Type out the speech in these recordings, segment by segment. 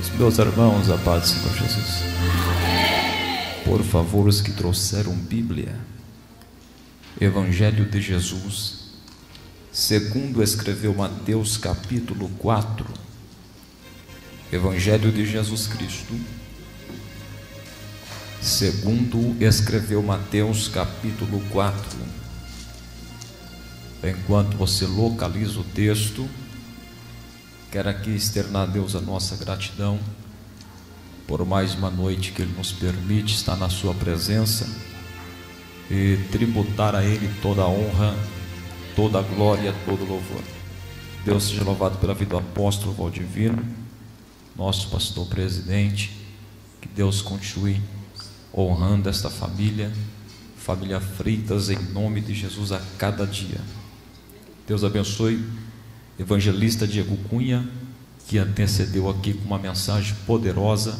Deus. Meus irmãos, a paz do Senhor Jesus. Por favor, os que trouxeram Bíblia, Evangelho de Jesus, segundo escreveu Mateus capítulo 4, Evangelho de Jesus Cristo, segundo escreveu Mateus capítulo 4. Enquanto você localiza o texto, quero aqui externar a Deus a nossa gratidão por mais uma noite que Ele nos permite estar na Sua presença e tributar a Ele toda a honra, toda a glória, todo o louvor. Deus seja louvado pela vida do apóstolo Valdivino, nosso pastor presidente. Que Deus continue honrando esta família, família Freitas, em nome de Jesus a cada dia. Deus abençoe evangelista Diego Cunha, que antecedeu aqui com uma mensagem poderosa,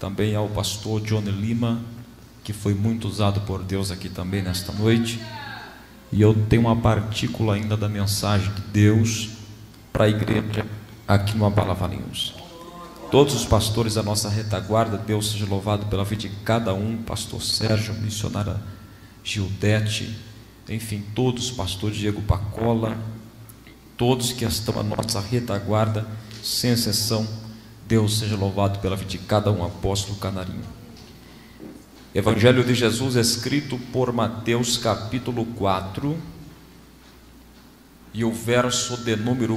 também ao pastor Johnny Lima, que foi muito usado por Deus aqui também nesta noite. E eu tenho uma partícula ainda da mensagem de Deus para a igreja aqui no Abala Valinhos. Todos os pastores da nossa retaguarda, Deus seja louvado pela vida de cada um, pastor Sérgio, missionária Gildete, enfim, todos os pastores, Diego Pacola, todos que estão à nossa retaguarda, sem exceção. Deus seja louvado pela vida de cada um, apóstolo Canarinho. Evangelho de Jesus, escrito por Mateus, capítulo 4, e o verso de número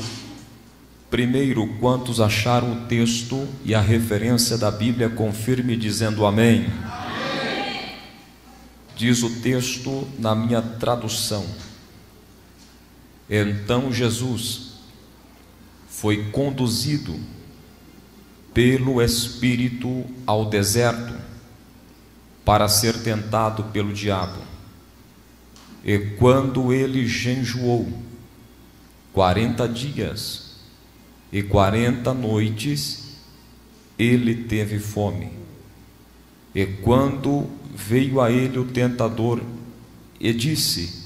1. Quantos acharam o texto e a referência da Bíblia, confirme dizendo amém. Amém. Diz o texto na minha tradução: então Jesus foi conduzido pelo Espírito ao deserto para ser tentado pelo diabo. E quando ele jejuou 40 dias e 40 noites, ele teve fome. E quando veio a ele o tentador e disse: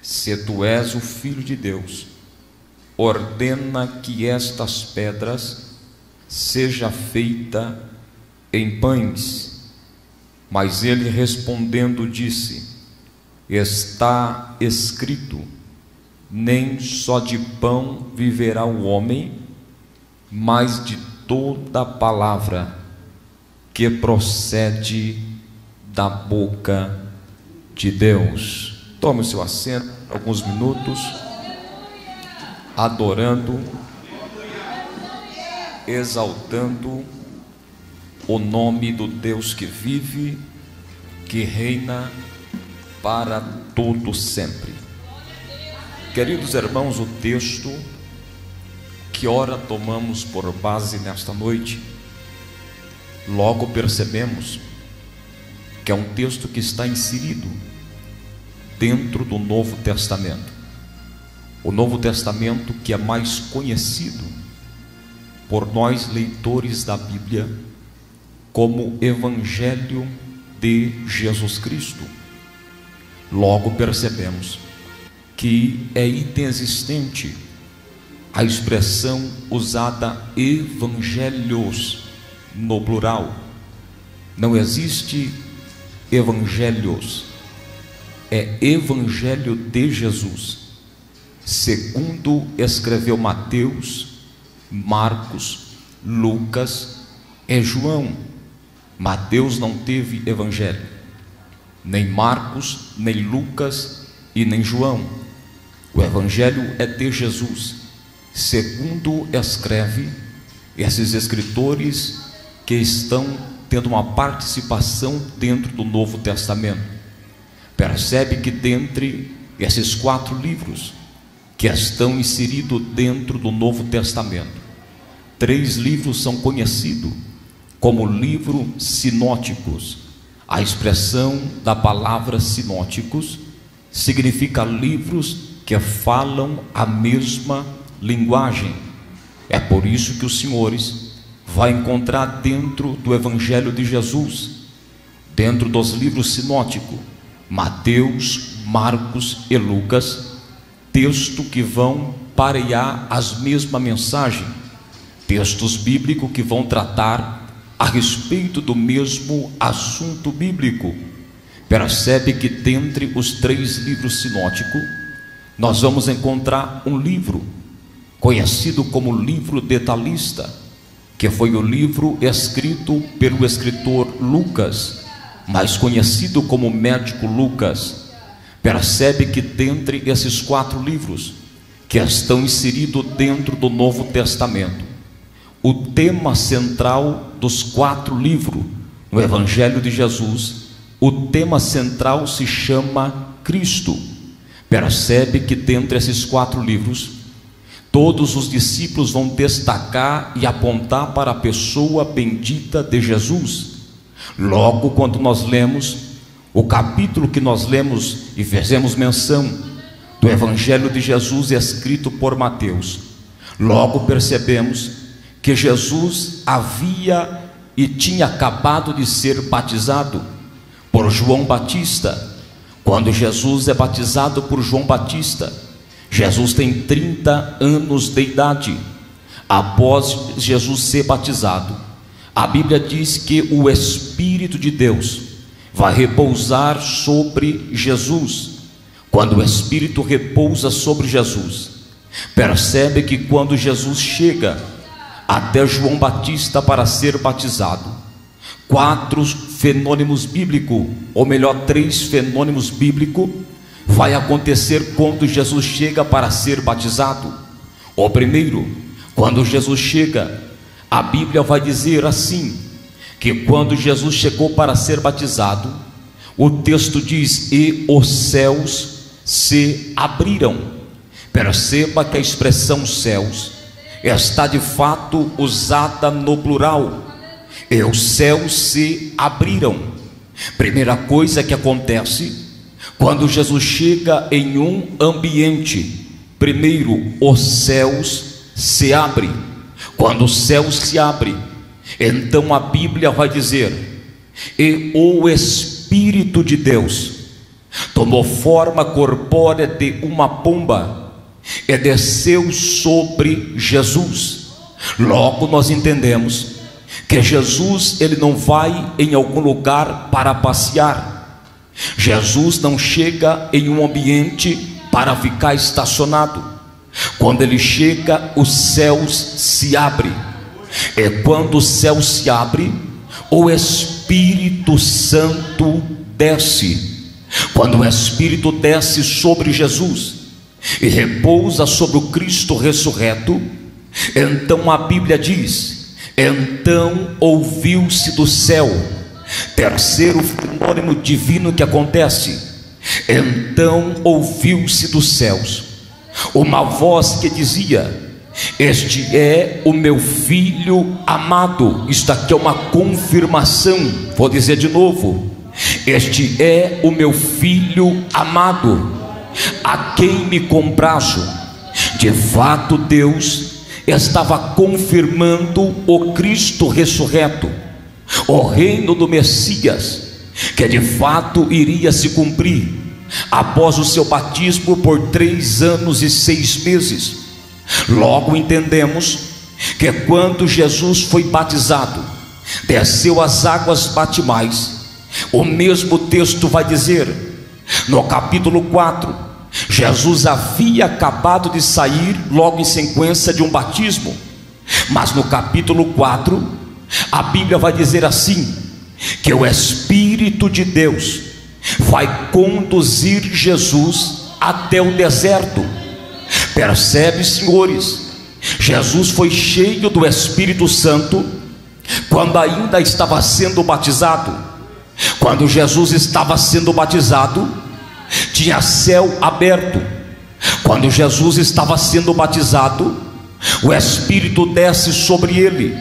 se tu és o Filho de Deus, ordena que estas pedras seja feita em pães. Mas ele respondendo disse: está escrito, nem só de pão viverá o homem, mas de toda palavra que procede da boca de Deus. Tome o seu assento, alguns minutos, adorando, exaltando o nome do Deus que vive, que reina para todo sempre. Queridos irmãos, o texto que ora tomamos por base nesta noite, logo percebemos que é um texto que está inserido dentro do Novo Testamento. O Novo Testamento, que é mais conhecido por nós leitores da Bíblia como Evangelho de Jesus Cristo. Logo percebemos que é inexistente a expressão usada evangelhos no plural. Não existe evangelhos. É Evangelho de Jesus, segundo escreveu Mateus, Marcos, Lucas e João. Mateus não teve Evangelho, nem Marcos, nem Lucas e nem João. O Evangelho é de Jesus, segundo escreve esses escritores que estão tendo uma participação dentro do Novo Testamento. Percebe que dentre esses 4 livros que estão inseridos dentro do Novo Testamento, 3 livros são conhecidos como livros sinóticos. A expressão da palavra sinóticos significa livros que falam a mesma linguagem. É por isso que os senhores vão encontrar dentro do Evangelho de Jesus, dentro dos livros sinóticos, Mateus, Marcos e Lucas, texto que vão parear as mesmas mensagens, textos bíblicos que vão tratar a respeito do mesmo assunto bíblico. Percebe que dentre os três livros sinóticos, nós vamos encontrar um livro conhecido como livro detalhista, que foi o livro escrito pelo escritor Lucas, mais conhecido como médico Lucas. Percebe que dentre esses quatro livros que estão inseridos dentro do Novo Testamento, o tema central dos quatro livros no Evangelho de Jesus, o tema central se chama Cristo. Percebe que dentre esses quatro livros, todos os discípulos vão destacar e apontar para a pessoa bendita de Jesus. Logo, quando nós lemos o capítulo que nós lemos e fizemos menção do Evangelho de Jesus escrito por Mateus, logo percebemos que Jesus havia e tinha acabado de ser batizado por João Batista. Quando Jesus é batizado por João Batista, Jesus tem 30 anos de idade. Após Jesus ser batizado, a Bíblia diz que o Espírito de Deus vai repousar sobre Jesus. Quando o Espírito repousa sobre Jesus, percebe que quando Jesus chega até João Batista para ser batizado, três fenômenos bíblicos vai acontecer quando Jesus chega para ser batizado. O primeiro, quando Jesus chega, a Bíblia vai dizer assim, que quando Jesus chegou para ser batizado, o texto diz: e os céus se abriram. Perceba que a expressão céus está de fato usada no plural. E os céus se abriram. Primeira coisa que acontece quando Jesus chega em um ambiente: primeiro, os céus se abrem. Quando os céus se abrem, então a Bíblia vai dizer: e o Espírito de Deus tomou forma corpórea de uma pomba e desceu sobre Jesus. Logo nós entendemos que Jesus, ele não vai em algum lugar para passear. Jesus não chega em um ambiente para ficar estacionado. Quando ele chega, os céus se abrem. É quando o céu se abre, o Espírito Santo desce. Quando o Espírito desce sobre Jesus e repousa sobre o Cristo ressurreto, então a Bíblia diz: então ouviu-se do céu. Terceiro fenômeno divino que acontece: então ouviu-se dos céus uma voz que dizia: este é o meu filho amado. Isto aqui é uma confirmação. Vou dizer de novo: este é o meu filho amado, a quem me comprazo. De fato, Deus estava confirmando o Cristo ressurreto, o reino do Messias, que de fato iria se cumprir após o seu batismo por 3 anos e 6 meses. Logo entendemos que quando Jesus foi batizado, desceu às águas batimais, o mesmo texto vai dizer, no capítulo 4, Jesus havia acabado de sair logo em sequência de um batismo, mas no capítulo 4, a Bíblia vai dizer assim, que o Espírito de Deus vai conduzir Jesus até o deserto. Percebe, senhores, Jesus foi cheio do Espírito Santo quando ainda estava sendo batizado. Quando Jesus estava sendo batizado, tinha céu aberto. Quando Jesus estava sendo batizado, o Espírito desce sobre ele.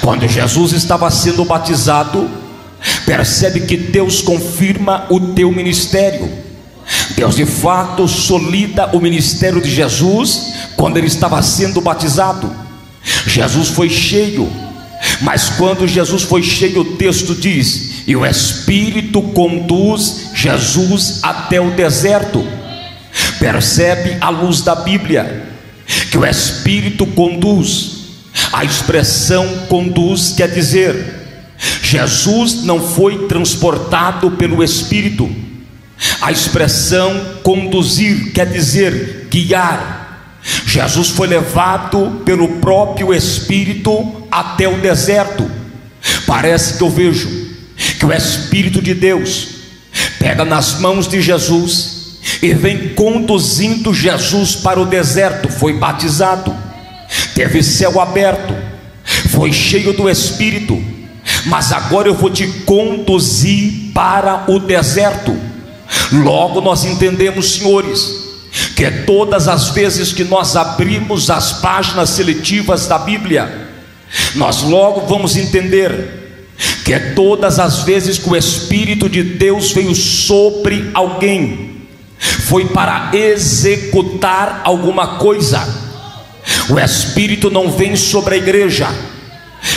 Quando Jesus estava sendo batizado, percebe que Deus confirma o teu ministério. Deus de fato solida o ministério de Jesus quando ele estava sendo batizado. Jesus foi cheio, mas quando Jesus foi cheio, o texto diz: e o Espírito conduz Jesus até o deserto. Percebe, à luz da Bíblia, que o Espírito conduz A expressão conduz, quer dizer, Jesus não foi transportado pelo Espírito. A expressão conduzir quer dizer guiar. Jesus foi levado pelo próprio Espírito até o deserto. Parece que eu vejo que o Espírito de Deus pega nas mãos de Jesus e vem conduzindo Jesus para o deserto. Foi batizado, teve céu aberto, foi cheio do Espírito. Mas agora eu vou te conduzir para o deserto. Logo nós entendemos, senhores, que todas as vezes que nós abrimos as páginas seletivas da Bíblia, nós logo vamos entender que todas as vezes que o Espírito de Deus veio sobre alguém, foi para executar alguma coisa. O Espírito não vem sobre a igreja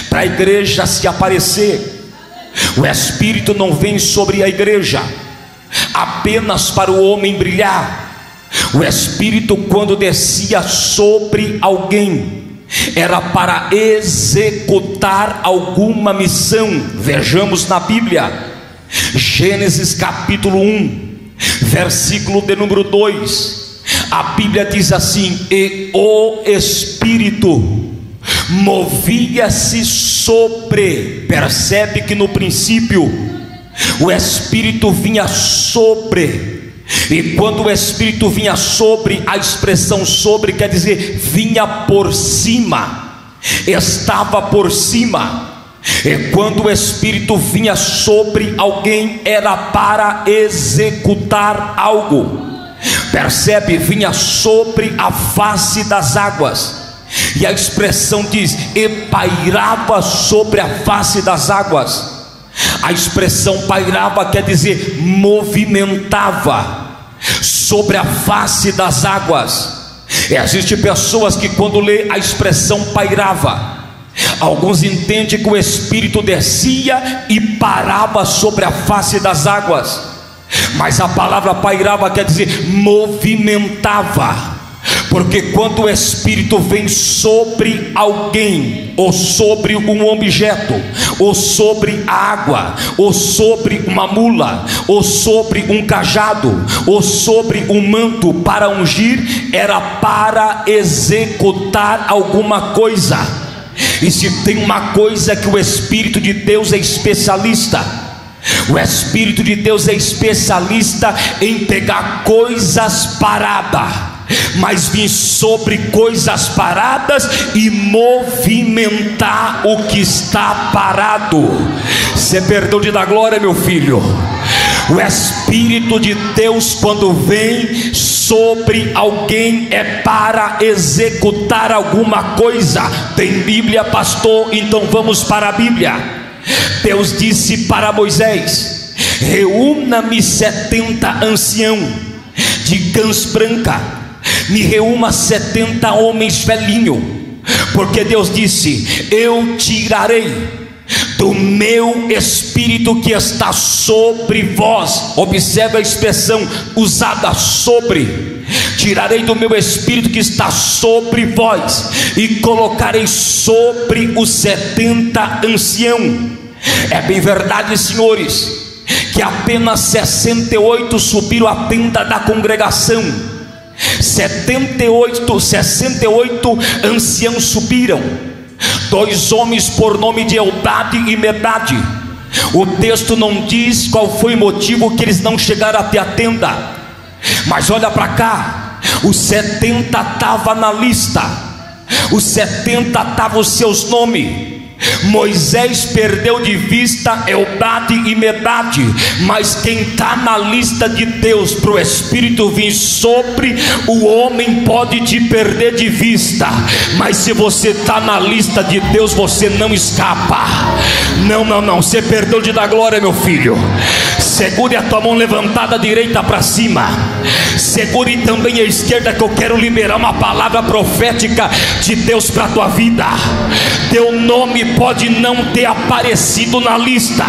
para a igreja se aparecer. O Espírito não vem sobre a igreja apenas para o homem brilhar. O Espírito, quando descia sobre alguém, era para executar alguma missão. Vejamos na Bíblia, Gênesis capítulo 1, versículo de número 2, a Bíblia diz assim: e o Espírito movia-se sobre. Percebe que no princípio o Espírito vinha sobre, e quando o Espírito vinha sobre, a expressão sobre quer dizer vinha por cima, estava por cima. E quando o Espírito vinha sobre alguém, era para executar algo. Percebe? Vinha sobre a face das águas. E a expressão diz: e pairava sobre a face das águas. A expressão pairava quer dizer movimentava sobre a face das águas. Existem pessoas que, quando lê a expressão pairava, alguns entendem que o Espírito descia e parava sobre a face das águas. Mas a palavra pairava quer dizer movimentava. Porque quando o Espírito vem sobre alguém, ou sobre um objeto, ou sobre a água, ou sobre uma mula, ou sobre um cajado, ou sobre um manto para ungir, era para executar alguma coisa. E se tem uma coisa que o Espírito de Deus é especialista, o Espírito de Deus é especialista em pegar coisas paradas, mas vim sobre coisas paradas e movimentar o que está parado. Você perdeu de dar glória, meu filho? O Espírito de Deus, quando vem sobre alguém, é para executar alguma coisa. Tem Bíblia, pastor? Então vamos para a Bíblia. Deus disse para Moisés: reúna-me 70 anciãos de cãs branca, me reúna 70 homens velhinho, porque Deus disse: eu tirarei do meu Espírito que está sobre vós. Observe a expressão usada, sobre. Tirarei do meu Espírito que está sobre vós e colocarei sobre os 70 anciãos. É bem verdade, senhores, que apenas 68 subiram à tenda da congregação. 68 anciãos subiram, 2 homens por nome de Eldade e Medade. O texto não diz qual foi o motivo que eles não chegaram até a tenda, mas olha para cá, os 70 estavam na lista, os 70 estavam os seus nomes. Moisés perdeu de vista Eldade e Medade, mas quem está na lista de Deus, para o Espírito vir sobre, o homem pode te perder de vista, mas se você está na lista de Deus, você não escapa. Não, você perdeu de dar glória, meu filho. Segure a tua mão levantada, direita para cima, segure também a esquerda, que eu quero liberar uma palavra profética de Deus para a tua vida. Teu nome pode pode não ter aparecido na lista,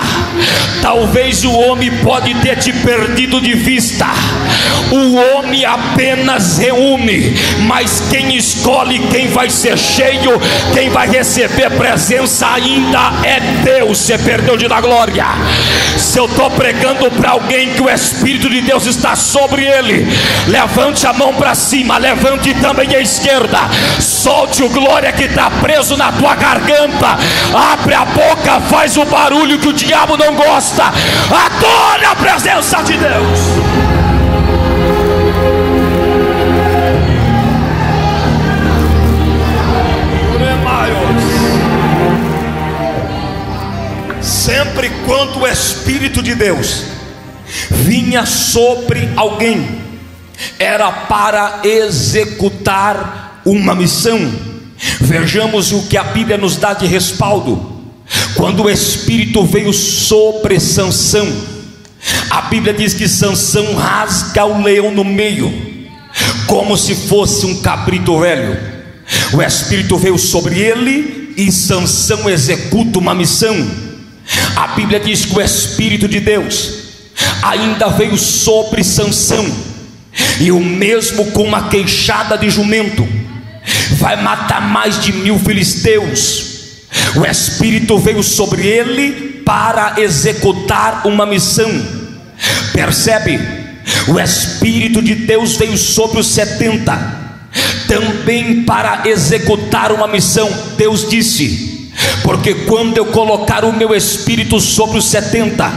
talvez o homem pode ter te perdido de vista. O homem apenas reúne, mas quem escolhe quem vai ser cheio, quem vai receber presença ainda é Deus. Você perdeu de dar glória. Se eu estou pregando para alguém que o Espírito de Deus está sobre ele, levante a mão para cima, levante também a esquerda, solte o glória que está preso na tua garganta, abre a boca, faz o barulho que o diabo não gosta, adora a presença de Deus. Sempre quando o Espírito de Deus vinha sobre alguém, era para executar uma missão. Vejamos o que a Bíblia nos dá de respaldo. Quando o Espírito veio sobre Sansão, a Bíblia diz que Sansão rasga o leão no meio, como se fosse um cabrito velho. O Espírito veio sobre ele e Sansão executa uma missão. A Bíblia diz que o Espírito de Deus ainda veio sobre Sansão, e o mesmo com uma queixada de jumento vai matar mais de 1000 filisteus. O Espírito veio sobre ele para executar uma missão. Percebe? O Espírito de Deus veio sobre os 70 também para executar uma missão. Deus disse: porque quando eu colocar o meu Espírito sobre os 70,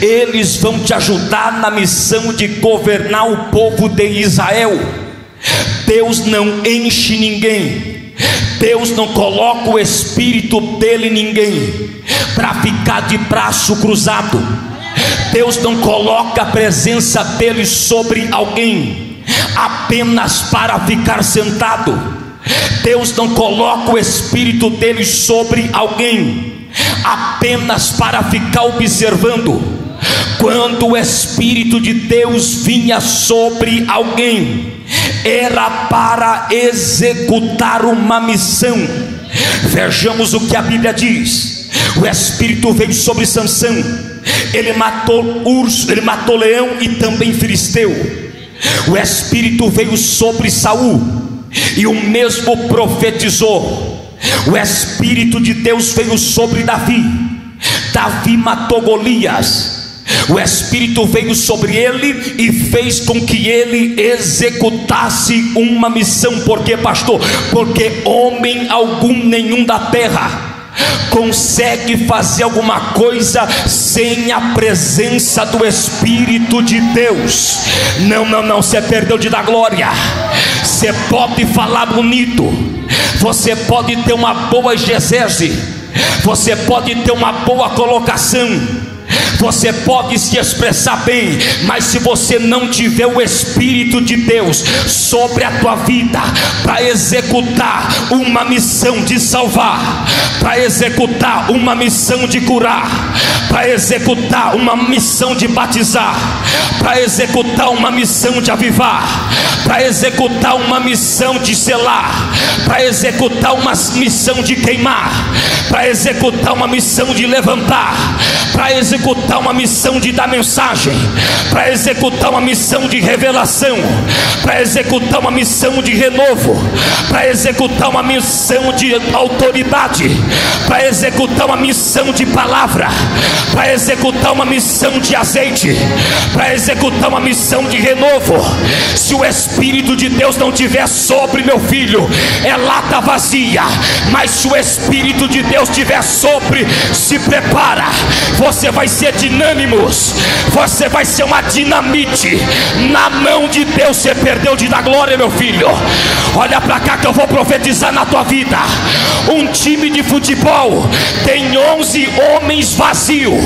eles vão te ajudar na missão de governar o povo de Israel. Deus não enche ninguém, Deus não coloca o Espírito dele em ninguém para ficar de braço cruzado. Deus não coloca a presença dele sobre alguém apenas para ficar sentado. Deus não coloca o Espírito dele sobre alguém apenas para ficar observando. Quando o Espírito de Deus vinha sobre alguém, era para executar uma missão. Vejamos o que a Bíblia diz. O Espírito veio sobre Sansão, ele matou urso, ele matou leão e também filisteu. O Espírito veio sobre Saul, e o mesmo profetizou. O Espírito de Deus veio sobre Davi, Davi matou Golias. O Espírito veio sobre ele e fez com que ele executasse uma missão. Por quê, pastor? Porque homem algum, nenhum da terra, consegue fazer alguma coisa sem a presença do Espírito de Deus. Não, você perdeu de dar glória. Você pode falar bonito, você pode ter uma boa exegese, você pode ter uma boa colocação, você pode se expressar bem, mas se você não tiver o Espírito de Deus sobre a tua vida para executar uma missão de salvar, para executar uma missão de curar, para executar uma missão de batizar, para executar uma missão de avivar, para executar uma missão de selar, para executar uma missão de queimar, para executar uma missão de levantar, para executar uma missão de dar mensagem, para executar uma missão de revelação, para executar uma missão de renovo, para executar uma missão de autoridade, para executar uma missão de palavra, para executar uma missão de azeite, para executar uma missão de renovo. Se o Espírito de Deus não tiver sobre, meu filho, é lata vazia. Mas se o Espírito de Deus tiver sobre, se prepara, você vai ser dinâmicos, você vai ser uma dinamite na mão de Deus. Você perdeu de dar glória, meu filho. Olha para cá que eu vou profetizar na tua vida. Um time de futebol tem 11 homens vazios,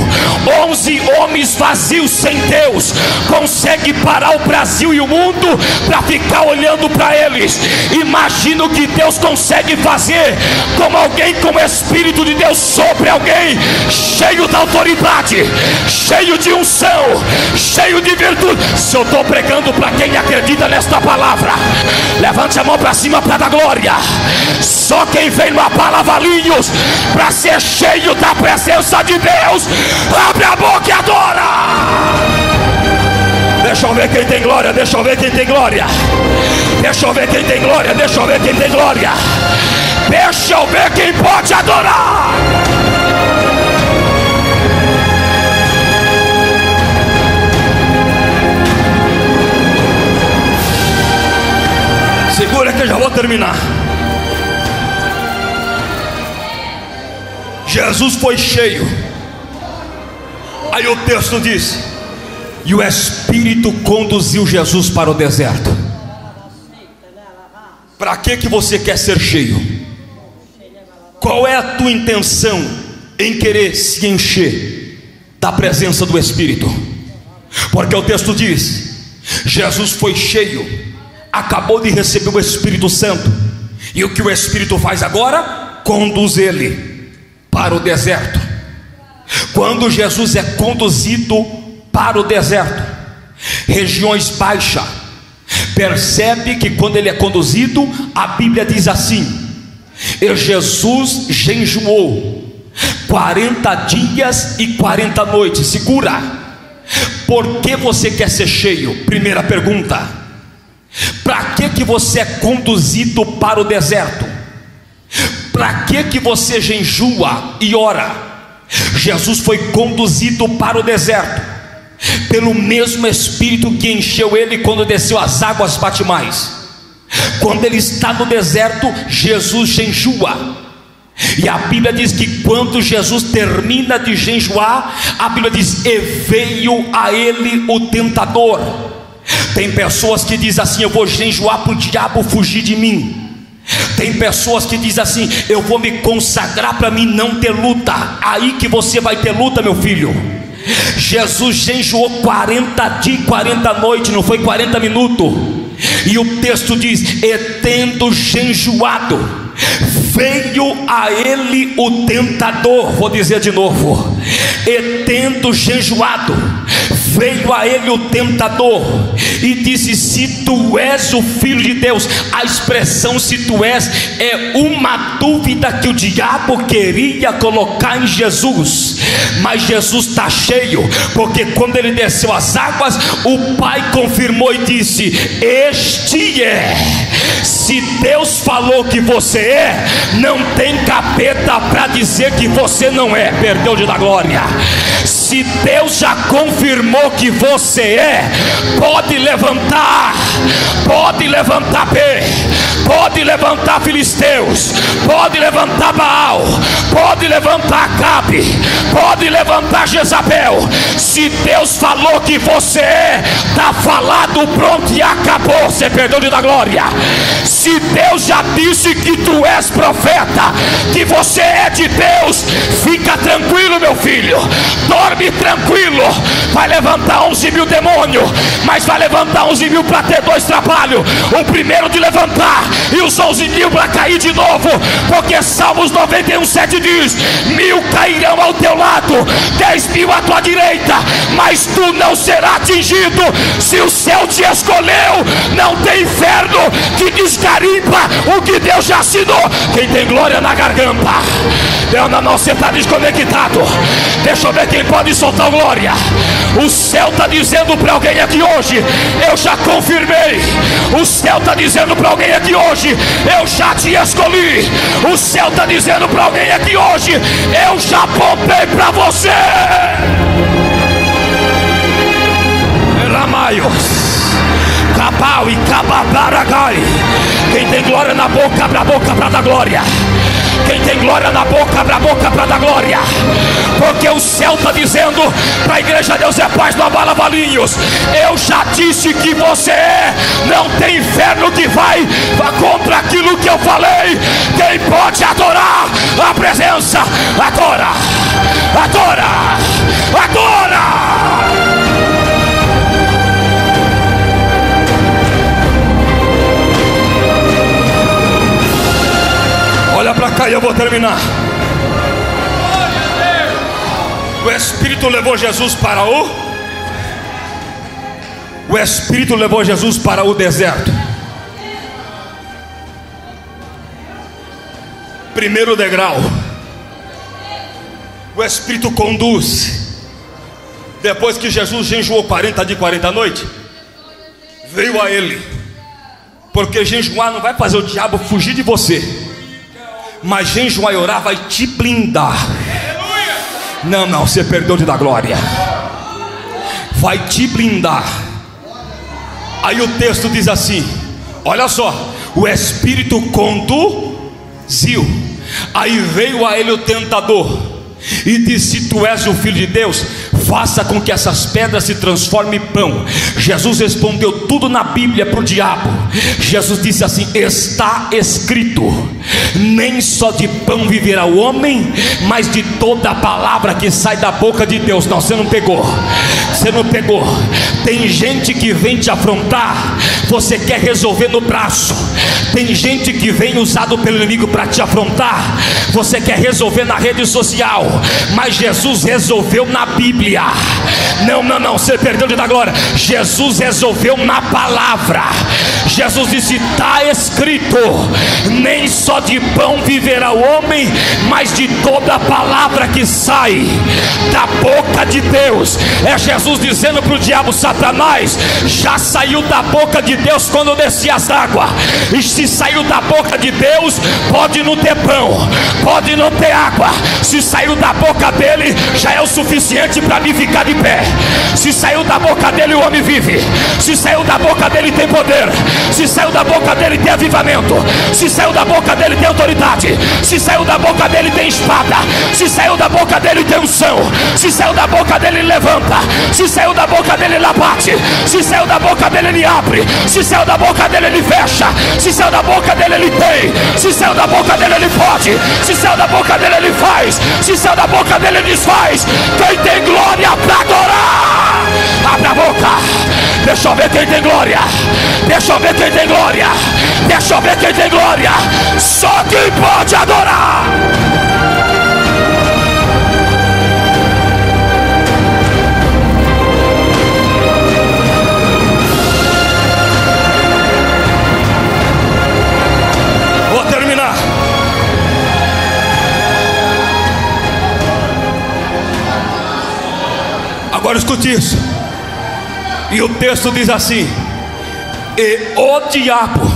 11 homens vazios sem Deus, consegue parar o Brasil e o mundo para ficar olhando para eles. Imagina o que Deus consegue fazer com alguém com o Espírito Espírito de Deus sobre alguém cheio da autoridade, cheio de unção, cheio de virtude. Se eu estou pregando para quem acredita nesta palavra, levante a mão para cima para dar glória. Só quem vem no Abala Valinhos para ser cheio da presença de Deus, abre a boca e adora. Deixa eu ver quem tem glória, deixa eu ver quem tem glória. Deixa eu ver quem tem glória, deixa eu ver quem tem glória. Deixa eu ver quem pode adorar. Segura que eu já vou terminar. Jesus foi cheio. Aí o texto diz: e o Espírito conduziu Jesus para o deserto. Para que você quer ser cheio? Qual é a tua intenção em querer se encher da presença do Espírito? Porque o texto diz: Jesus foi cheio, acabou de receber o Espírito Santo. E o que o Espírito faz agora? Conduz ele para o deserto. Quando Jesus é conduzido para o deserto, regiões baixas, percebe que quando ele é conduzido, a Bíblia diz assim: e Jesus jejuou 40 dias e 40 noites. Segura, por que você quer ser cheio? Primeira pergunta: para que você é conduzido para o deserto? Para que você jejua e ora? Jesus foi conduzido para o deserto pelo mesmo Espírito que encheu ele quando desceu as águas batimais. Quando ele está no deserto, Jesus jejua, e a Bíblia diz que quando Jesus termina de jejuar, a Bíblia diz: e veio a ele o tentador. Tem pessoas que dizem assim: eu vou jejuar para o diabo fugir de mim. Tem pessoas que dizem assim: eu vou me consagrar para mim não ter luta. Aí que você vai ter luta, meu filho. Jesus jejuou 40 dias e 40 noites, não foi 40 minutos. E o texto diz: e tendo jejuado, veio a ele o tentador. Vou dizer de novo: e tendo jejuado, veio a ele o tentador e disse: se tu és o Filho de Deus. A expressão "se tu és" é uma dúvida que o diabo queria colocar em Jesus, mas Jesus está cheio, porque quando ele desceu as águas, o Pai confirmou e disse: este é. Se Deus falou que você é, não tem capeta para dizer que você não é. Perdeu de dar glória. Se Deus já confirmou que você é, pode levantar pé, pode levantar Filisteus, pode levantar Baal, pode levantar Acabe, pode levantar Jezabel. Se Deus falou que você é, está falado, pronto e acabou. Você perdeu de dar glória. Se Deus já disse que tu és profeta, que você é de Deus, fica tranquilo, meu filho. Dorme tranquilo. Vai levantar 11.000 demônios, mas vai levantar 11.000 para ter dois trabalhos: o primeiro de levantar e os 11.000 para cair de novo. Porque Salmos 91:7 diz: 1000 cairão ao teu lado, 10.000 à tua direita, mas tu não será atingido. Se o céu te escolheu, não tem inferno que descarimpa o que Deus já assinou. Quem tem glória na garganta? Deus, não, você está desconectado. Deixa eu ver quem pode soltar glória. O céu está dizendo para alguém aqui hoje: eu já confirmei. O céu está dizendo para alguém aqui hoje: eu já te escolhi. O céu está dizendo para alguém aqui hoje: eu já poupei para você. Ramaios, Cabal e Cababaragai. Quem tem glória na boca, abre a boca para dar glória. Quem tem glória na boca, abre a boca para dar glória. Porque o céu está dizendo para a igreja: Deus é paz, no Abala Valinhos, eu já disse que você é. Não tem inferno que vai contra aquilo que eu falei. Quem pode adorar a presença? Adora, adora, adora. Olha para cá e eu vou terminar. O Espírito levou Jesus para o Espírito levou Jesus para o deserto. Primeiro degrau, o Espírito conduz. Depois que Jesus jejuou 40 dias e 40 noites, veio a ele. Porque jejuar não vai fazer o diabo fugir de você, mas jejuar e orar vai te blindar. Não, não, você perdeu de dar glória. Vai te blindar. Aí o texto diz assim, olha só, o Espírito conduziu. Aí veio a ele o tentador e disse: se tu és o Filho de Deus, faça com que essas pedras se transformem em pão. Jesus respondeu tudo na Bíblia para o diabo. Jesus disse assim: está escrito, nem só de pão viverá o homem, mas de toda a palavra que sai da boca de Deus. Não, você não pegou, você não pegou. Tem gente que vem te afrontar, você quer resolver no braço. Tem gente que vem usado pelo inimigo para te afrontar, você quer resolver na rede social. Mas Jesus resolveu na Bíblia. Não, não, não, você perdeu de dar glória. Jesus resolveu na palavra. Jesus disse: está escrito, nem só de pão viverá o homem, mas de toda a palavra que sai da boca de Deus. É Jesus dizendo para o diabo: Satanás, já saiu da boca de Deus quando descia as águas. E se saiu da boca de Deus, pode não ter pão, pode não ter água. Se saiu da boca dele, já é o suficiente para mim ficar de pé. Se saiu da boca dele, o homem vive. Se saiu da boca dele, tem poder. Se saiu da boca dele, tem avivamento. Se saiu da boca dele, tem autoridade. Se saiu da boca dele, tem espada. Se saiu da boca dele, tem unção. Se saiu da boca dele, levanta. Se saiu da boca dele, ele abate. Se saiu da boca dele, ele abre. Se saiu da boca dele, ele fecha. Se saiu da boca dele, ele tem. Se saiu da boca dele, ele pode. Se saiu da boca dele, ele faz. Se saiu da boca dele, ele desfaz. Quem tem glória para adorar, abre a boca. Deixa eu ver quem tem glória. Deixa eu ver quem tem glória. Deixa eu ver quem tem glória. Só quem pode adorar. Vou terminar. Agora escute isso. E o texto diz assim: e o diabo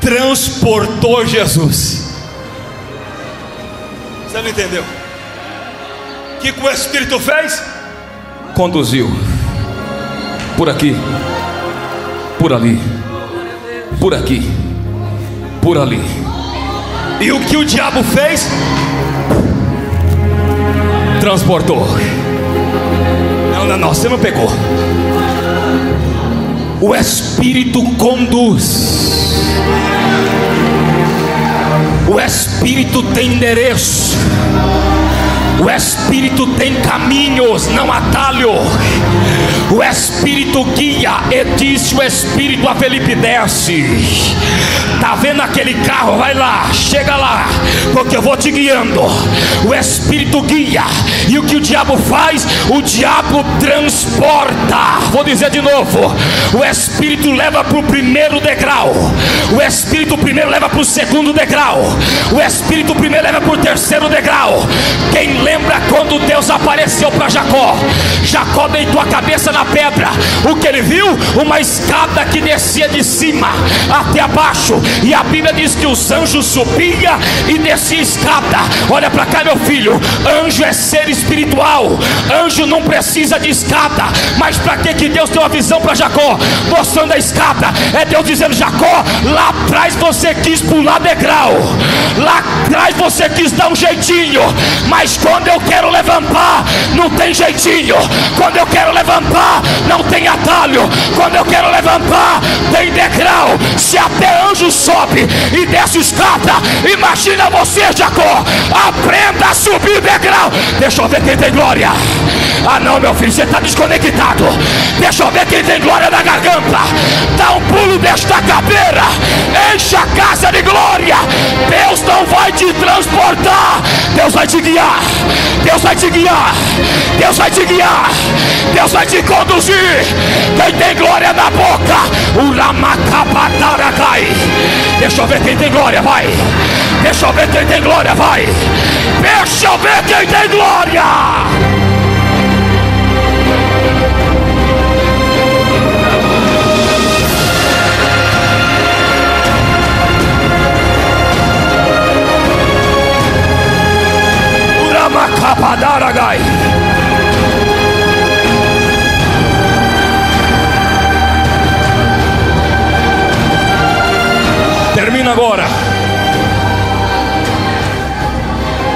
transportou Jesus. Você não entendeu? O que o Espírito fez? Conduziu. Por aqui, por ali, por aqui, por ali. E o que o diabo fez? Transportou. Não, não, você não pegou. O Espírito conduz. O Espírito tem endereço. O Espírito tem caminhos, não atalho. O Espírito guia. E disse o Espírito a Felipe: desce. Tá vendo aquele carro? Vai lá, chega lá, porque eu vou te guiando. O Espírito guia. E o que o diabo faz? O diabo transporta. Vou dizer de novo: o Espírito leva para o primeiro degrau. O Espírito primeiro leva para o segundo degrau. O Espírito primeiro leva para o terceiro degrau. Quem lembra quando Deus apareceu para Jacó? Jacó deitou a cabeça na pedra. O que ele viu? Uma escada que descia de cima até abaixo. E a Bíblia diz que os anjos subiam e desciam a escada. Olha para cá, meu filho. Anjo é ser espiritual. Anjo não precisa de escada. Mas para que Deus deu uma visão para Jacó, mostrando a escada? É Deus dizendo: Jacó, lá atrás você quis pular degrau, lá atrás você quis dar um jeitinho, mas quando eu quero levantar, não tem jeitinho. Quando eu quero levantar, não tem atalho. Quando eu quero levantar, tem degrau. Se até anjo sobe e desce escada, imagina você você, Jacó, aprenda a subir degrau. Deixa eu ver quem tem glória. Ah não, meu filho, você está desconectado. Deixa eu ver quem tem glória na garganta. Dá um pulo desta cadeira, enche a casa de glória. Deus não vai te transportar, Deus vai te guiar, Deus vai te guiar, Deus vai te guiar, Deus vai te conduzir. Quem tem glória na boca, o Ramacapatara cai. Deixa eu ver quem tem glória, vai. Deixa eu ver quem tem glória, vai. Deixa eu ver quem tem glória. Uramacapadaragai. Termina agora.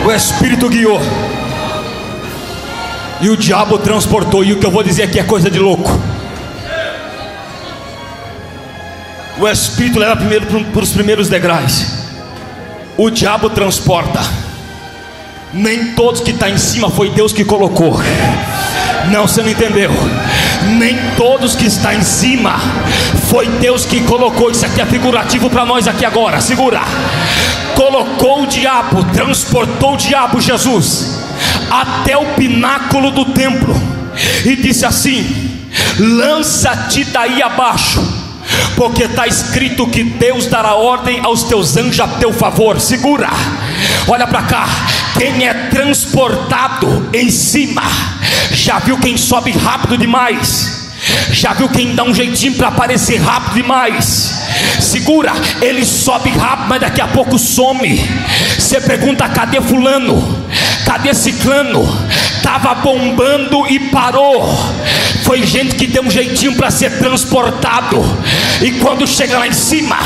O Espírito guiou e o diabo transportou. E o que eu vou dizer aqui é coisa de louco. O Espírito leva primeiro para os primeiros degraus. O diabo transporta. Nem todos que está em cima foi Deus que colocou. Não, você não entendeu. Nem todos que está em cima foi Deus que colocou. Isso aqui é figurativo para nós aqui agora. Segura. Colocou o diabo, transportou o diabo Jesus até o pináculo do templo e disse assim: lança-te daí abaixo, porque está escrito que Deus dará ordem aos teus anjos a teu favor. Segura, olha para cá. Quem é transportado em cima, já viu quem sobe rápido demais? Já viu quem dá um jeitinho para aparecer rápido demais? Segura, ele sobe rápido, mas daqui a pouco some. Você pergunta: cadê fulano? Cadê ciclano? Estava bombando e parou. Foi gente que deu um jeitinho para ser transportado. E quando chega lá em cima,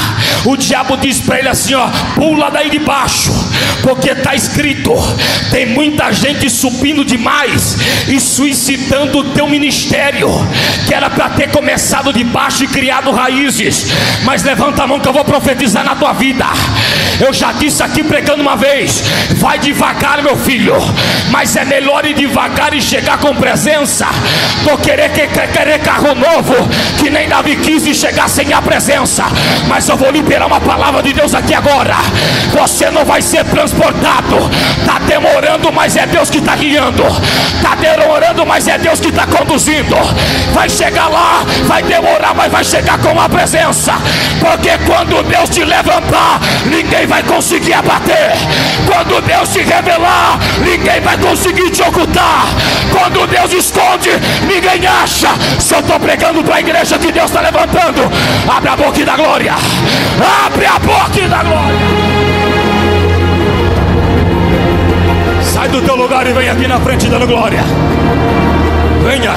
o diabo diz para ele assim: ó, pula daí de baixo, porque está escrito. Tem muita gente subindo demais e suicidando o teu ministério, que era para ter começado de baixo e criado raízes. Mas levanta a mão que eu vou profetizar na tua vida. Eu já disse aqui pregando uma vez: vai devagar, meu filho, mas é melhor ir devagar e chegar com presença do que querer carro novo, que nem Davi quis, e chegar sem a presença. Mas eu vou liberar uma palavra de Deus aqui agora. Você não vai ser transportado. Está demorando, mas é Deus que está guiando. Está demorando, mas é Deus que está conduzindo. Vai chegar lá, vai demorar, mas vai chegar com a presença. Porque quando Deus te levantar, ninguém vai conseguir abater. Quando Deus te revelar, ninguém vai conseguir te ocultar. Quando Deus esconde, ninguém acha. Se eu estou pregando para a igreja que Deus está levantando, abre a boca e dá glória. Abre a boca e dá glória. Sai do teu lugar e vem aqui na frente dando glória. Venha.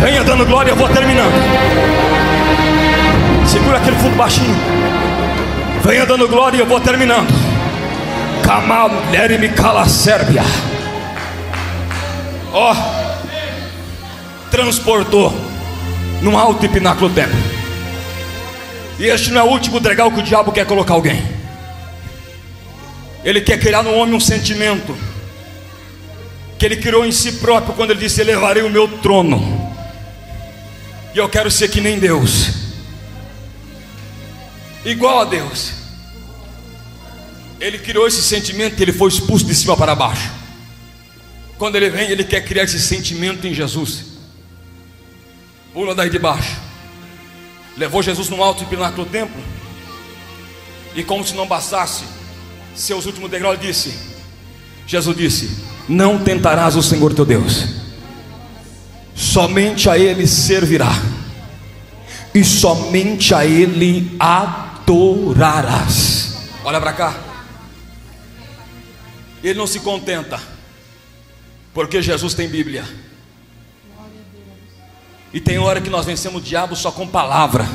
Venha dando glória, eu vou terminando. Segura aquele fundo baixinho. Venha dando glória, eu vou terminando. Kamal Nerimi Kala Sérbia. Ó, transportou num alto e pináculo templo. E este não é o último degrau que o diabo quer colocar alguém. Ele quer criar no homem um sentimento que ele criou em si próprio quando ele disse: elevarei o meu trono. E eu quero ser que nem Deus, igual a Deus. Ele criou esse sentimento e ele foi expulso de cima para baixo. Quando ele vem, ele quer criar esse sentimento em Jesus. Pula daí de baixo. Levou Jesus no alto e pináculo do templo. E como se não bastasse seus últimos degraus, disse: Jesus disse: não tentarás o Senhor teu Deus. Somente a Ele servirá e somente a Ele adorarás. Olha para cá. Ele não se contenta, porque Jesus tem Bíblia. E tem hora que nós vencemos o diabo só com palavra,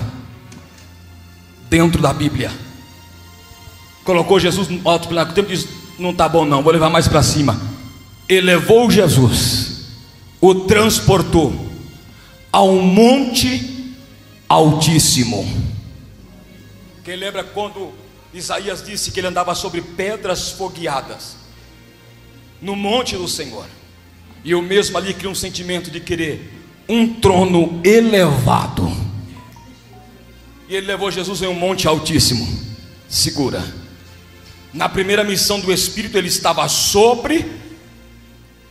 dentro da Bíblia. Colocou Jesus no alto pináculo do templo e disse: não está bom não, vou levar mais para cima. Elevou Jesus, o transportou a um monte Altíssimo. Quem lembra quando Isaías disse que ele andava sobre pedras fogueadas no monte do Senhor? E eu mesmo ali criei um sentimento de querer um trono elevado. E ele levou Jesus em um monte altíssimo. Segura. Na primeira missão do Espírito ele estava sobre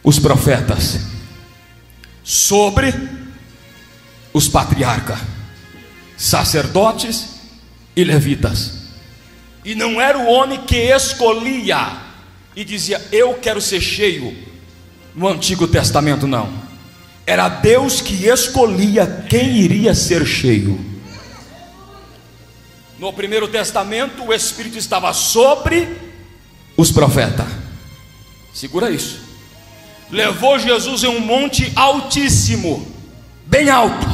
os profetas, sobre os patriarcas, sacerdotes e levitas. E não era o homem que escolhia e dizia eu quero ser cheio. No Antigo Testamento não. Era Deus que escolhia quem iria ser cheio. No Primeiro Testamento o Espírito estava sobre os profetas. Segura isso. Levou Jesus em um monte altíssimo, bem alto,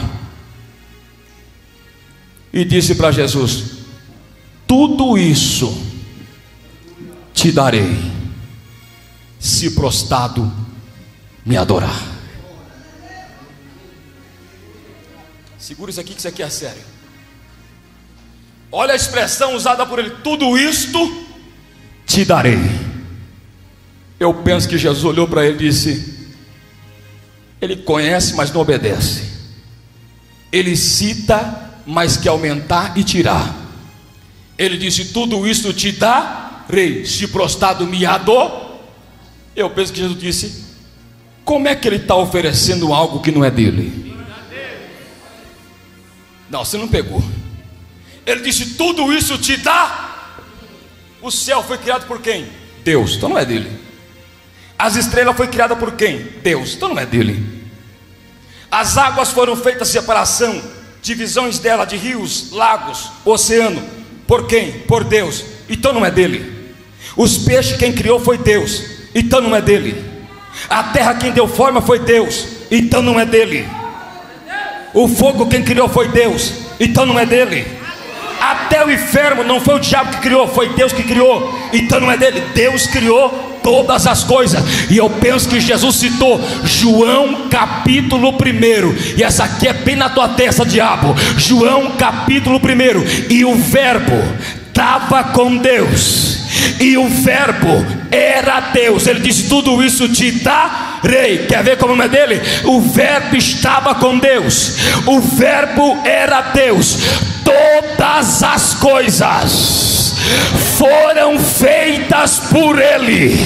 e disse para Jesus: tudo isso te darei, se prostrado me adorar. Segura isso aqui, que isso aqui é sério. Olha a expressão usada por ele: tudo isto te darei. Eu penso que Jesus olhou para ele e disse: ele conhece, mas não obedece. Ele cita, mas quer aumentar e tirar. Ele disse: tudo isto te darei, se prostrado me adorar. Eu penso que Jesus disse: como é que ele está oferecendo algo que não é dele? Não, você não pegou. Ele disse: tudo isso te dá. O céu foi criado por quem? Deus, então não é dele. As estrelas foram criadas por quem? Deus, então não é dele. As águas foram feitas separação, divisões dela de rios, lagos, oceano. Por quem? Por Deus, então não é dele. Os peixes quem criou foi Deus, então não é dele. A terra quem deu forma foi Deus, então não é dele. O fogo quem criou foi Deus, então não é dele. Até o inferno não foi o diabo que criou, foi Deus que criou, então não é dele. Deus criou todas as coisas. E eu penso que Jesus citou João capítulo 1. E essa aqui é bem na tua testa, diabo. João capítulo 1. E o verbo estava com Deus, e o verbo era Deus. Ele disse: tudo isso te darei. Quer ver como é dele? O verbo estava com Deus, o verbo era Deus. Todas as coisas foram feitas por ele,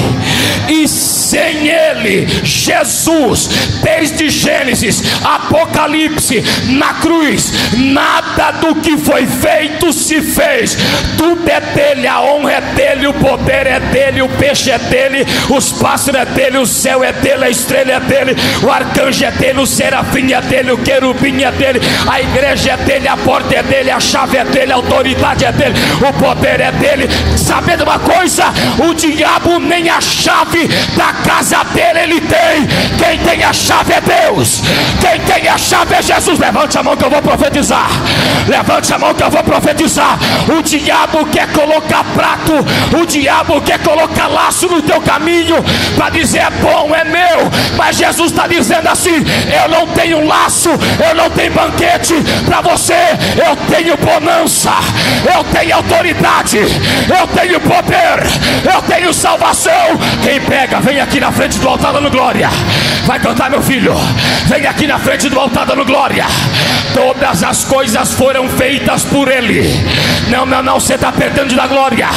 e sem ele, Jesus, desde Gênesis, Apocalipse, na cruz, nada do que foi feito se fez. Tudo é dele, a honra é dele, o poder é dele, o peixe é dele, os pássaros é dele, o céu é dele, a estrela é dele, o arcanjo é dele, o serafim é dele, o querubim é dele, a igreja é dele, a porta é dele, a chave é dele, a autoridade é dele, o poder é dele. Sabendo uma coisa, o diabo nem a chave da casa dele ele tem. Quem tem a chave é Deus, quem tem a chave é Jesus. Levante a mão que eu vou profetizar, levante a mão que eu vou profetizar. O diabo quer colocar prato, o diabo quer colocar laço no teu caminho para dizer é bom, é meu. Mas Jesus está dizendo assim: eu não tenho laço, eu não tenho banquete para você, eu tenho bonança, eu tenho autoridade, eu tenho poder, eu tenho salvação. Quem pega, vem aqui na frente do altar dando glória. Vai cantar, meu filho, vem aqui na frente do altar dando glória. Todas as coisas foram feitas por ele. Não, não, não, você está perdendo da glória.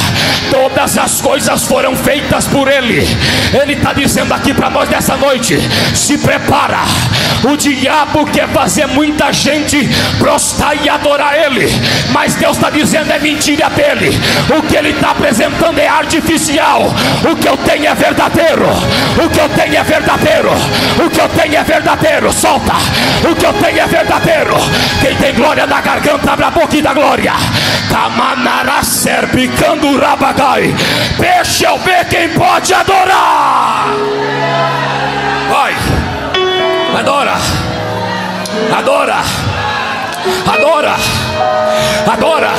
Todas as coisas foram feitas por ele. Ele está dizendo aqui para nós nessa noite: se prepara. O diabo quer fazer muita gente prostrar e adorar ele, mas Deus está dizendo: é mentira dele. O que ele está apresentando é artificial. O que eu tenho é verdadeiro. O que eu tenho é verdadeiro. O que eu tenho é verdadeiro. Solta. O que eu tenho é verdadeiro. Quem tem glória na garganta, abre a boca e dá glória. Camanará serpicando rabagai. Deixa eu ver quem pode adorar. Vai. Adora. Adora. Adora. Adora.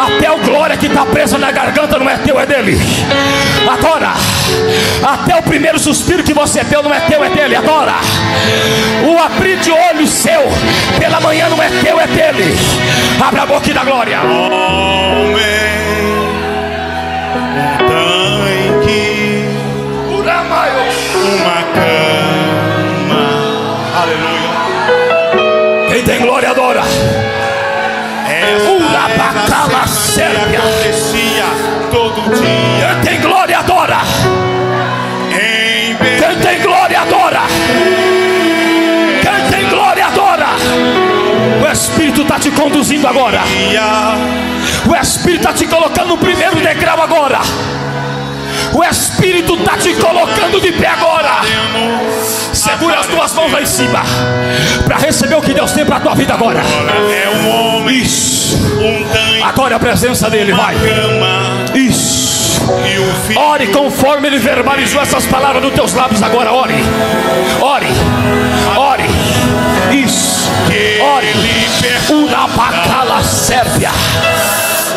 Até o glória que está presa na garganta não é teu, é dele. Adora. Até o primeiro suspiro que você deu não é teu, é dele. Adora. O abrir de olho seu pela manhã não é teu, é dele. Abra a boca e dá glória. Homem, tanque, uma cama. Aleluia. Quem tem glória adora. Urabacala séria acontecia todo dia. Quem tem glória adora. Quem tem glória adora. Quem tem glória adora. O Espírito está te conduzindo agora. O Espírito está te colocando no primeiro degrau agora. O Espírito está te colocando de pé agora. Segura as tuas mãos lá em cima para receber o que Deus tem para a tua vida agora. Isso. Agora a presença dele vai. Isso. Ore conforme ele verbalizou essas palavras nos teus lábios agora. Ore. Ore. Ore. Isso. Ore. Una bacala sépia.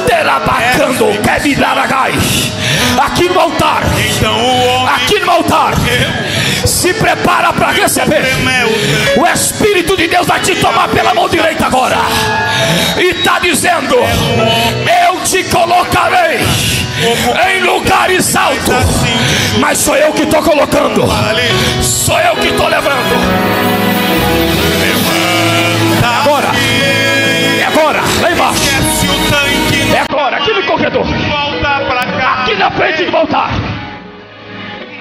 Terabacando. Quer virar a gás. Aqui no altar, aqui no altar, se prepara para receber. O Espírito de Deus vai te tomar pela mão direita agora e está dizendo: eu te colocarei em lugares altos, mas sou eu que estou colocando, sou eu que estou levando. Agora, é agora, lá embaixo, é agora, aqui no corredor, aqui na frente do altar.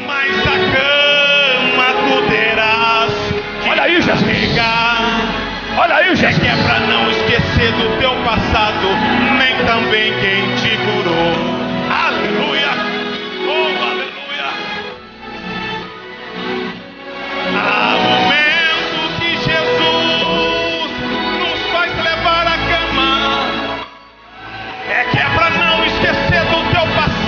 Mas a cama tu terás. Olha aí, Jesus. Olha aí, Jesus. Que é pra não esquecer do teu passado, nem também quem te curou. Aleluia. Oh, aleluia. Há momento que Jesus nos faz levar a cama. É que é pra não esquecer do teu passado.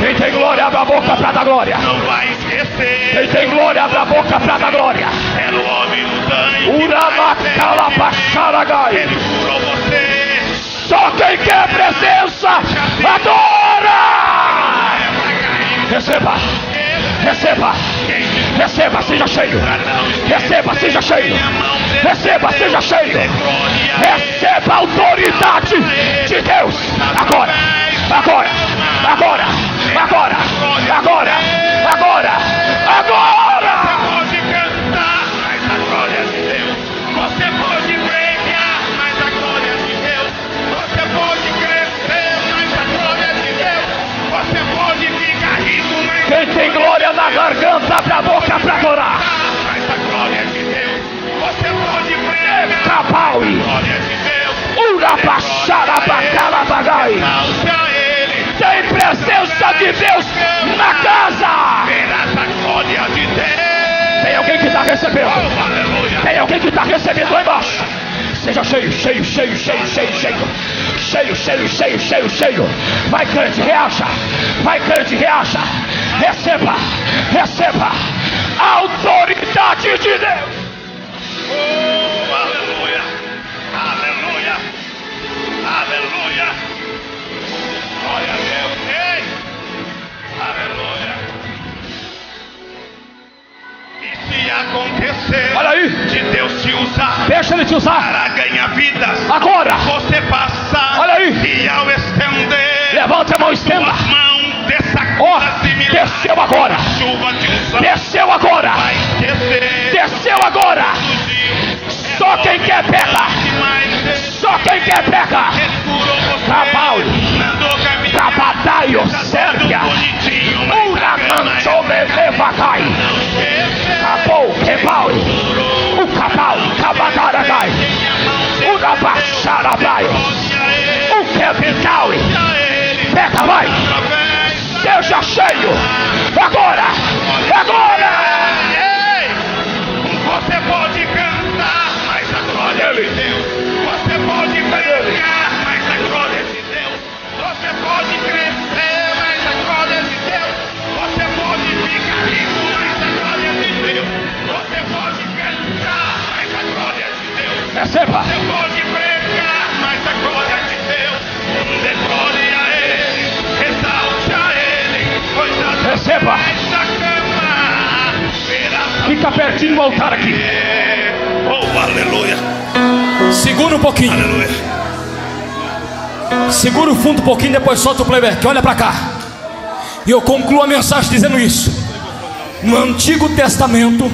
Quem tem glória, abre a boca pra dar glória. Não vai esquecer. Quem tem glória, abre a boca pra dar glória. Era o homem do tanque. Urabacala Bacharagai. Ele curou você. Só quem quer presença, adora. Receba. Receba. Receba, seja cheio. Receba, seja cheio. Receba, seja cheio. Receba a autoridade de Deus. Agora. Agora. Agora. Agora. Agora. Agora. Agora. Você pode cantar, mas a glória de Deus. Você pode pregar, mas a glória de Deus. Você pode crescer, mas a glória de Deus. Você pode ficar rico, mas quem tem glória na garganta, abre a boca pra adorar. Mas a glória de Deus. Você pode pregar, mas a glória de Deus. Tem presença de Deus na casa. Tem alguém que está recebendo. Tem alguém que está recebendo lá embaixo. Seja cheio, cheio, cheio, cheio, cheio, cheio. Cheio, cheio, cheio, cheio, cheio. Vai grande, reacha. Vai grande, reacha. Receba, receba a autoridade de Deus. Oh, aleluia. Aleluia. Aleluia. Glória a Deus, ei! Aleluia! E se acontecer, olha aí, de Deus te usar, deixa ele te usar para ganhar vidas, agora você passar, olha aí, e ao estender, levante a mão, estenda a mão, desceu agora, chuva de usar, desceu agora, vai esquecer, desceu agora, só quem quer pega, só quem quer pega, Trabalho. Cabataios, Sérgio, Uramanchome, seja cheio. Agora, agora. Ei, você pode cantar, mas a glória de Deus. Você pode pregar, mas a glória de Deus. Você pode crescer, mas a glória de Deus. Você pode ficar rico, mas a glória de Deus. Você pode cantar, mas a glória de Deus. Receba. Você pode pregar, mas a glória de Deus. Decore a Ele, exalte a Ele, pois a receba. Fica pertinho do altar aqui. Oh, aleluia. Segura um pouquinho. Aleluia. Segura o fundo um pouquinho, depois solta o playback. Olha pra cá. E eu concluo a mensagem dizendo isso. No Antigo Testamento,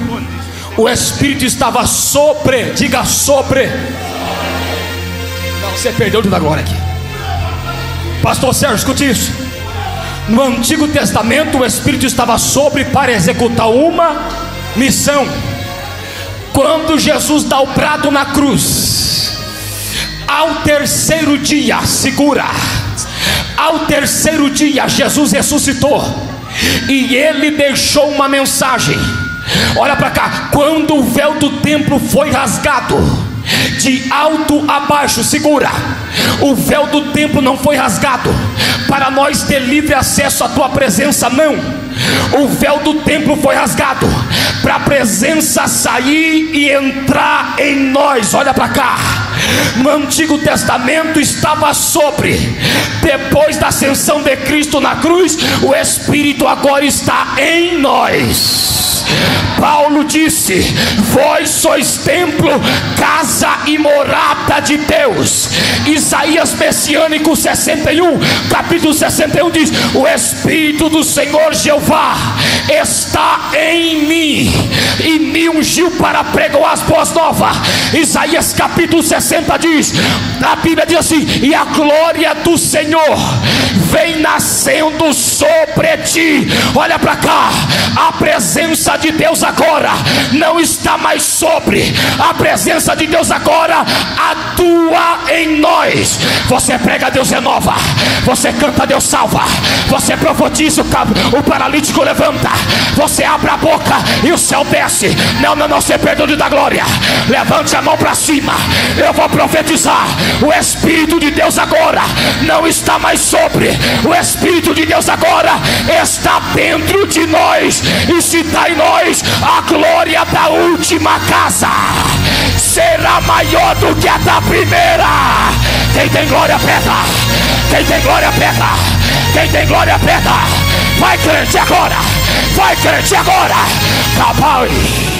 o Espírito estava sobre. Diga sobre. Não, você perdeu de agora aqui. Pastor Sérgio, escute isso. No Antigo Testamento, o Espírito estava sobre para executar uma missão. Quando Jesus dá o brado na cruz, ao terceiro dia, segura, ao terceiro dia Jesus ressuscitou e ele deixou uma mensagem. Olha para cá. Quando o véu do templo foi rasgado de alto a baixo, segura, o véu do templo não foi rasgado para nós ter livre acesso à tua presença, não. O véu do templo foi rasgado para a presença sair e entrar em nós. Olha para cá. No Antigo Testamento estava sobre. Depois da ascensão de Cristo na cruz, o Espírito agora está em nós. Paulo disse: vós sois templo, casa e morada de Deus. Isaías messiânico 61, capítulo 61 diz: o Espírito do Senhor Jeová está em mim e me ungiu para pregoar as boas novas. Isaías capítulo 60 diz, a Bíblia diz assim: e a glória do Senhor vem nascendo sobre ti. Olha para cá. A presença de Deus agora não está mais sobre. A presença de Deus agora atua em nós. Você prega, Deus renova. Você canta, Deus salva. Você profetiza, o paralítico levanta. Você abre a boca e o céu desce. Não, não, não, você perdeu de dar glória. Levante a mão para cima. Eu vou profetizar. O Espírito de Deus agora não está mais sobre. O Espírito de Deus agora está dentro de nós. E se está em nós, a glória da última casa será maior do que a da primeira. Quem tem glória, pega. Quem tem glória, pega. Quem tem glória, pega. Vai, crente, agora. Vai, crente, agora. Acabou.